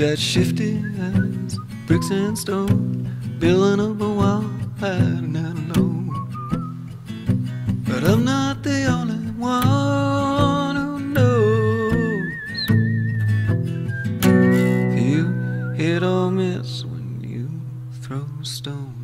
got shifty hands, bricks and stone, building up a wall I've not known. But I'm not the only one who knows. You hit or miss when you throw a stone.